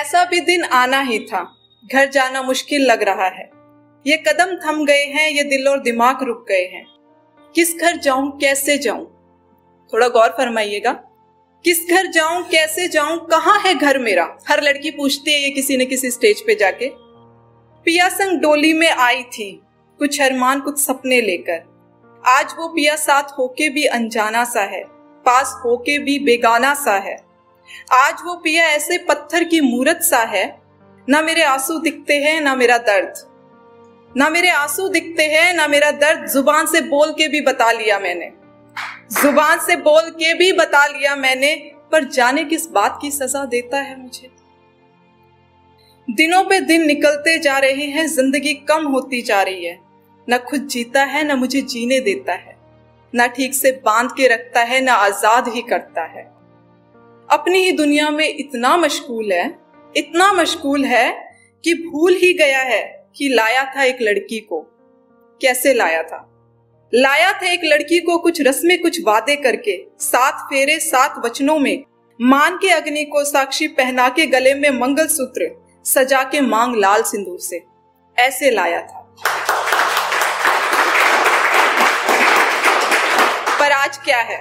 ऐसा भी दिन आना ही था, घर जाना मुश्किल लग रहा है। ये कदम थम गए हैं, ये दिल और दिमाग रुक गए हैं। किस घर जाऊं, कैसे जाऊं? थोड़ा गौर फरमाइएगा, किस घर जाऊं, कैसे जाऊं, कहाँ है घर मेरा? हर लड़की पूछती है ये किसी न किसी स्टेज पे जाके। पिया संग डोली में आई थी, कुछ अरमान कुछ सपने लेकर। आज वो पिया साथ होके भी अनजाना सा है, पास होके भी बेगाना सा है। आज वो पिया ऐसे पत्थर की मूरत सा है, ना मेरे आंसू दिखते हैं ना मेरा दर्द, ना मेरे आंसू दिखते हैं ना मेरा दर्द। जुबान से बोल के भी बता लिया मैंने, जुबान से बोल के भी बता लिया मैंने, पर जाने किस बात की सजा देता है मुझे। दिनों पे दिन निकलते जा रहे हैं, जिंदगी कम होती जा रही है। ना खुद जीता है ना मुझे जीने देता है, ना ठीक से बांध के रखता है ना आजाद ही करता है। अपनी ही दुनिया में इतना मशगूल है कि भूल ही गया है कि लाया था एक लड़की को। कैसे लाया था? लाया था एक लड़की को कुछ रस्में कुछ वादे करके, 7 फेरे 7 वचनों में, मान के अग्नि को साक्षी पहना के, गले में मंगलसूत्र सजा के, मांग लाल सिंदूर से। ऐसे लाया था। पर आज क्या है?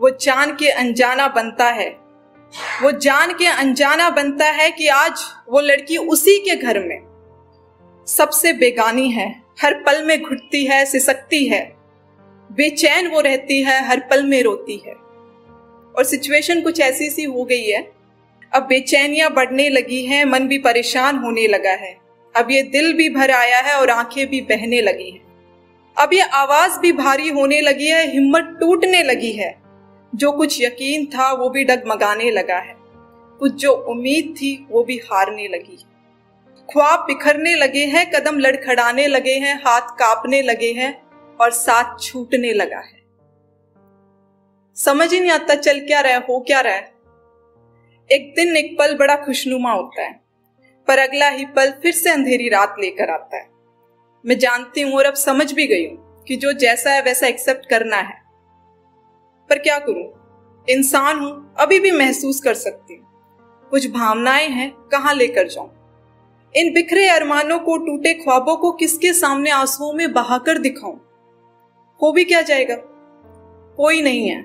वो जान के अनजाना बनता है, वो जान के अनजाना बनता है कि आज वो लड़की उसी के घर में सबसे बेगानी है। हर पल में घुटती है, सिसकती है, बेचैन वो रहती है, हर पल में रोती है। और सिचुएशन कुछ ऐसी सी हो गई है, अब बेचैनियां बढ़ने लगी हैं, मन भी परेशान होने लगा है। अब ये दिल भी भर आया है और आंखें भी बहने लगी हैं। अब ये आवाज भी भारी होने लगी है, हिम्मत टूटने लगी है। जो कुछ यकीन था वो भी डगमगाने लगा है, कुछ जो उम्मीद थी वो भी हारने लगी है। ख्वाब बिखरने लगे हैं, कदम लड़खड़ाने लगे हैं, हाथ कांपने लगे हैं और साथ छूटने लगा है। समझ ही नहीं आता चल क्या रहा है, हो क्या रहा है। एक दिन एक पल बड़ा खुशनुमा होता है, पर अगला ही पल फिर से अंधेरी रात लेकर आता है। मैं जानती हूं और अब समझ भी गई हूं कि जो जैसा है वैसा एक्सेप्ट करना है, पर क्या करूं, इंसान हूं, अभी भी महसूस कर सकती हूं। कुछ भावनाएं हैं, कहां लेकर जाऊं? इन बिखरे अरमानों को, टूटे ख्वाबों को किसके सामने आंसुओं में बहाकर दिखाऊं? हो भी क्या जाएगा, कोई नहीं है,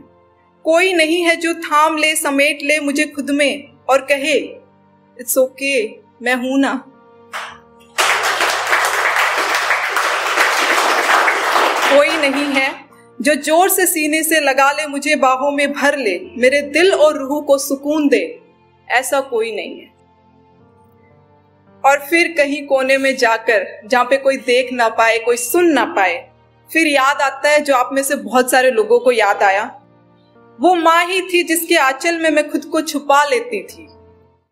कोई नहीं है जो थाम ले, समेट ले मुझे खुद में और कहे इट्स ओके, मैं हूं ना। कोई नहीं है जो जोर से सीने से लगा ले, मुझे बाहों में भर ले, मेरे दिल और रूह को सुकून दे, ऐसा कोई नहीं है। और फिर कहीं कोने में जाकर, जहां पे कोई देख ना पाए, कोई सुन ना पाए, फिर याद आता है जो आप में से बहुत सारे लोगों को याद आया, वो माँ ही थी जिसके आंचल में मैं खुद को छुपा लेती थी,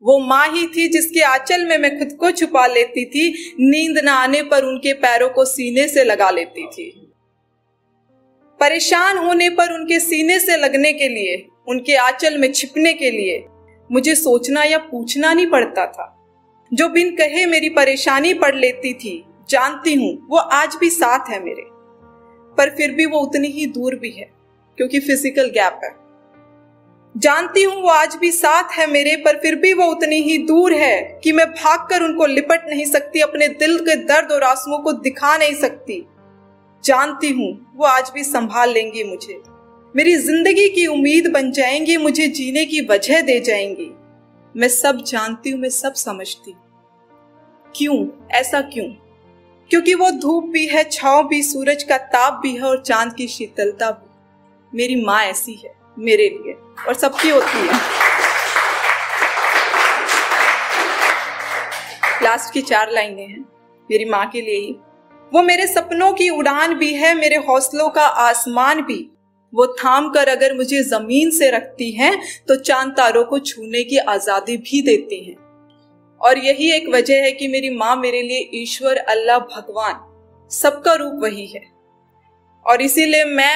वो माँ ही थी जिसके आंचल में मैं खुद को छुपा लेती थी, नींद ना आने पर उनके पैरों को सीने से लगा लेती थी, परेशान होने पर उनके सीने से लगने के लिए, उनके आंचल में छिपने के लिए मुझे सोचना या पूछना नहीं पड़ता था। जो बिन कहे मेरी परेशानी पढ़ लेती थी, जानती हूं वो आज भी साथ है मेरे, पर फिर भी वो उतनी ही दूर भी है क्योंकि फिजिकल गैप है। जानती हूं वो आज भी साथ है मेरे, पर फिर भी वो उतनी ही दूर है कि मैं भागकर उनको लिपट नहीं सकती, अपने दिल के दर्द और आंसुओं को दिखा नहीं सकती। जानती हूं वो आज भी संभाल लेंगी मुझे, मेरी जिंदगी की उम्मीद बन जाएंगी, मुझे जीने की वजह दे जाएंगी। मैं सब जानती हूँ, मैं सब समझती हूँ। क्यों ऐसा क्यों? क्योंकि वो धूप भी है, छाँव भी, सूरज का ताप भी है और चांद की शीतलता भी। मेरी माँ ऐसी है मेरे लिए, और सबकी होती है। लास्ट की 4 लाइनें हैं मेरी माँ के लिए ही। वो मेरे सपनों की उड़ान भी है, मेरे हौसलों का आसमान भी। वो थाम कर अगर मुझे जमीन से रखती हैं तो चांद तारों को छूने की आजादी भी देती हैं। और यही एक वजह है कि मेरी माँ मेरे लिए ईश्वर, अल्लाह, भगवान सबका रूप वही है। और इसीलिए मैं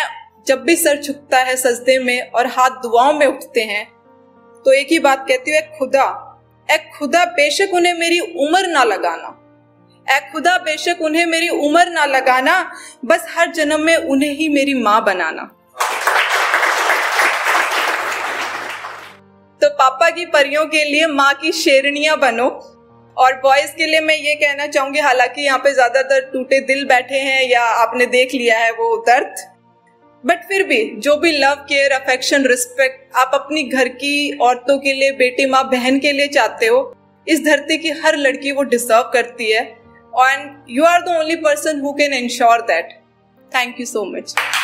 जब भी सर झुकता है सजदे में और हाथ दुआओं में उठते हैं तो एक ही बात कहती हूँ, ऐ खुदा बेशक उन्हें मेरी उम्र ना लगाना, ऐ खुदा बेशक उन्हें मेरी उम्र ना लगाना, बस हर जन्म में उन्हें ही मेरी माँ बनाना। तो पापा की परियों के लिए माँ की शेरनियां बनो। और बॉयज के लिए मैं ये कहना चाहूंगी, हालांकि यहाँ पे ज्यादातर टूटे दिल बैठे हैं या आपने देख लिया है वो दर्द, बट फिर भी जो भी लव, केयर, अफेक्शन, रिस्पेक्ट आप अपनी घर की औरतों के लिए, बेटी, माँ, बहन के लिए चाहते हो, इस धरती की हर लड़की वो डिजर्व करती है। And you are the only person who can ensure that. Thank you so much.